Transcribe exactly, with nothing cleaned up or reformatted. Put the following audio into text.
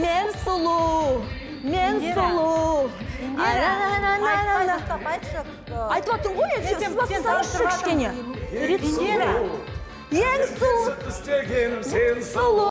Men сұлу, мен сұлу. Индира, айтып аттың ғой, сен сұлу. Ең сұлу. Істегенім сен сұлу.